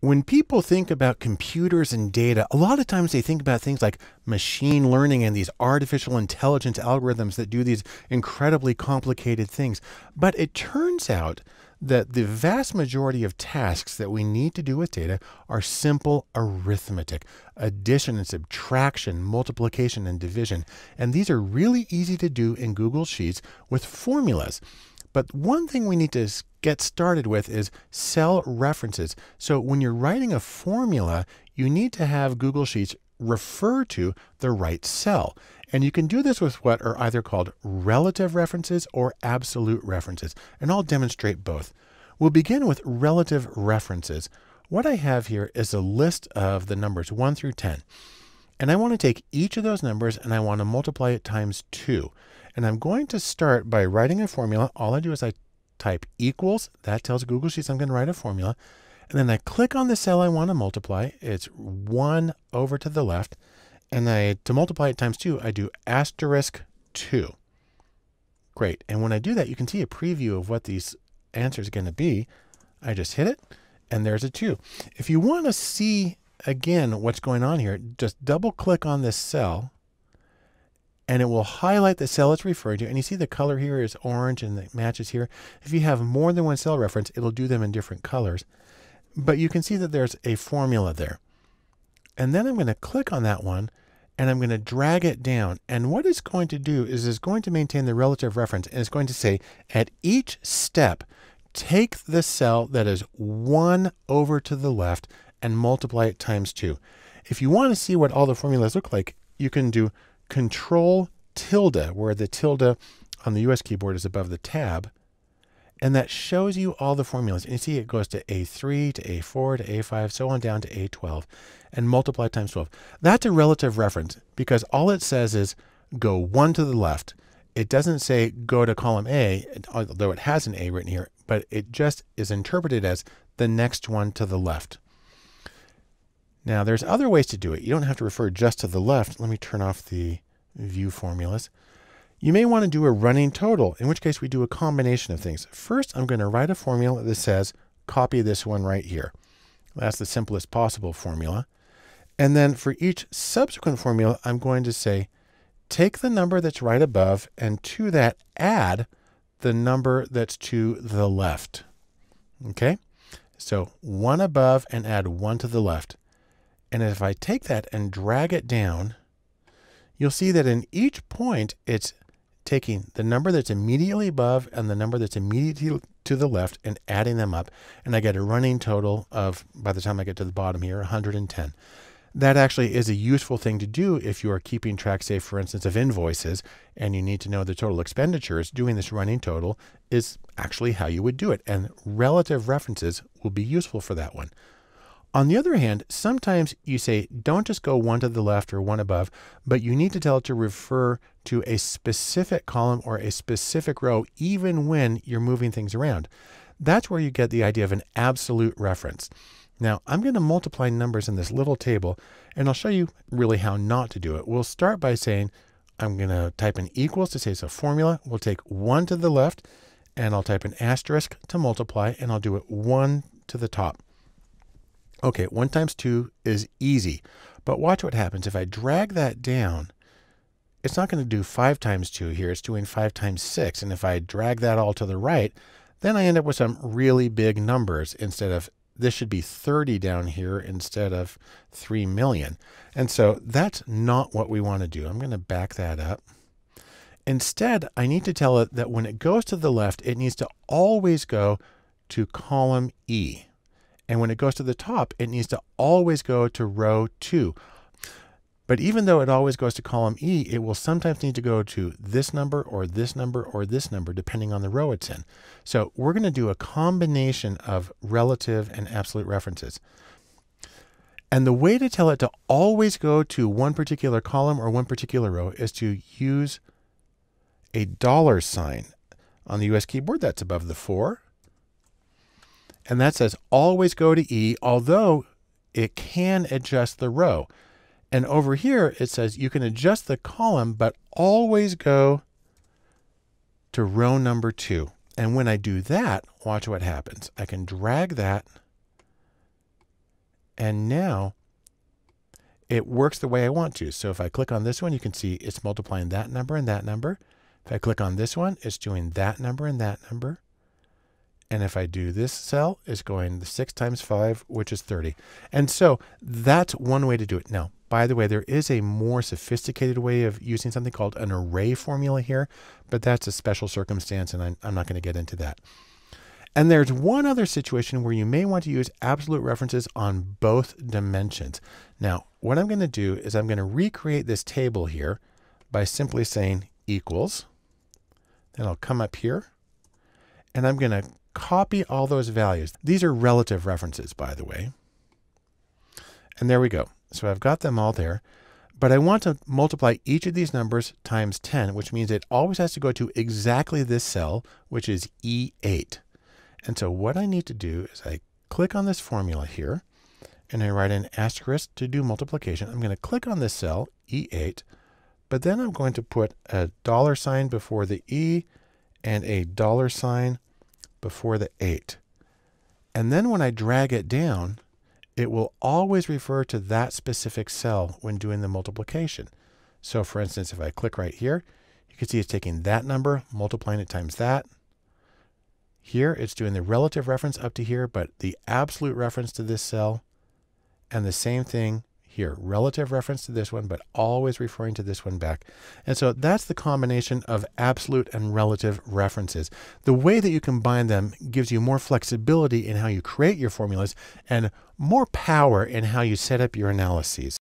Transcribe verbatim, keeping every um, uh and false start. When people think about computers and data, a lot of times they think about things like machine learning and these artificial intelligence algorithms that do these incredibly complicated things. But it turns out that the vast majority of tasks that we need to do with data are simple arithmetic, addition and subtraction, multiplication and division. And these are really easy to do in Google Sheets with formulas. But one thing we need to get started with is cell references. So when you're writing a formula, you need to have Google Sheets refer to the right cell. And you can do this with what are either called relative references or absolute references. And I'll demonstrate both. We'll begin with relative references. What I have here is a list of the numbers one through ten. And I want to take each of those numbers and I want to multiply it times two. And I'm going to start by writing a formula. All I do is I type equals. That tells Google Sheets I'm going to write a formula. And then I click on the cell I want to multiply. It's one over to the left. And I, to multiply it times two, I do asterisk two. Great. And when I do that, you can see a preview of what these answers are going to be. I just hit it and there's a two. If you want to see again what's going on here, just double click on this cell and it will highlight the cell it's referring to. And you see the color here is orange and it matches here. If you have more than one cell reference, it'll do them in different colors. But you can see that there's a formula there. And then I'm going to click on that one and I'm going to drag it down. And what it's going to do is it's going to maintain the relative reference and it's going to say at each step, take the cell that is one over to the left and multiply it times two. If you want to see what all the formulas look like, you can do control tilde, where the tilde on the U S keyboard is above the tab. And that shows you all the formulas. And you see it goes to A three, to A four, to A five, so on down to A twelve, and multiply times twelve. That's a relative reference because all it says is go one to the left. It doesn't say go to column A, although it has an A written here, but it just is interpreted as the next one to the left. Now there's other ways to do it. You don't have to refer just to the left. Let me turn off the view formulas. You may want to do a running total, in which case we do a combination of things. First, I'm going to write a formula that says, copy this one right here. That's the simplest possible formula. And then for each subsequent formula, I'm going to say, take the number that's right above and to that add the number that's to the left. Okay. So one above and add one to the left. And if I take that and drag it down, you'll see that in each point, it's taking the number that's immediately above and the number that's immediately to the left and adding them up. And I get a running total of, by the time I get to the bottom here, one hundred ten. That actually is a useful thing to do if you are keeping track, say, for instance, of invoices and you need to know the total expenditures. Doing this running total is actually how you would do it. And relative references will be useful for that one. On the other hand, sometimes you say, don't just go one to the left or one above, but you need to tell it to refer to a specific column or a specific row, even when you're moving things around. That's where you get the idea of an absolute reference. Now, I'm going to multiply numbers in this little table, and I'll show you really how not to do it. We'll start by saying, I'm going to type in equals to say it's a formula. We'll take one to the left, and I'll type an asterisk to multiply, and I'll do it one to the top. Okay, one times two is easy, but watch what happens. If I drag that down, it's not going to do five times two here. It's doing five times six. And if I drag that all to the right, then I end up with some really big numbers instead of, this should be thirty down here instead of three million. And so that's not what we want to do. I'm going to back that up. Instead, I need to tell it that when it goes to the left, it needs to always go to column E. And when it goes to the top, it needs to always go to row two. But even though it always goes to column E, it will sometimes need to go to this number or this number or this number, depending on the row it's in. So we're going to do a combination of relative and absolute references. And the way to tell it to always go to one particular column or one particular row is to use a dollar sign. On the U S keyboard, that's above the four. And that says always go to E, although it can adjust the row. And over here, it says you can adjust the column, but always go to row number two. And when I do that, watch what happens. I can drag that And now it works the way I want to. So if I click on this one, you can see it's multiplying that number and that number. If I click on this one, it's doing that number and that number. And if I do this cell, it's going the six times five, which is thirty. And so that's one way to do it. Now, by the way, there is a more sophisticated way of using something called an array formula here, but that's a special circumstance, and I'm, I'm not going to get into that. And there's one other situation where you may want to use absolute references on both dimensions. Now, what I'm going to do is I'm going to recreate this table here by simply saying equals. Then I'll come up here, and I'm going to copy all those values. These are relative references, by the way. And there we go. So I've got them all there. But I want to multiply each of these numbers times ten, which means it always has to go to exactly this cell, which is E eight. And so what I need to do is I click on this formula here, and I write an asterisk to do multiplication. I'm going to click on this cell, E eight, but then I'm going to put a dollar sign before the E and a dollar sign before the eight. And then when I drag it down, it will always refer to that specific cell when doing the multiplication. So for instance, if I click right here, you can see it's taking that number, multiplying it times that. Here it's doing the relative reference up to here, but the absolute reference to this cell, and the same thing here, relative reference to this one, but always referring to this one back. And so that's the combination of absolute and relative references. The way that you combine them gives you more flexibility in how you create your formulas and more power in how you set up your analyses.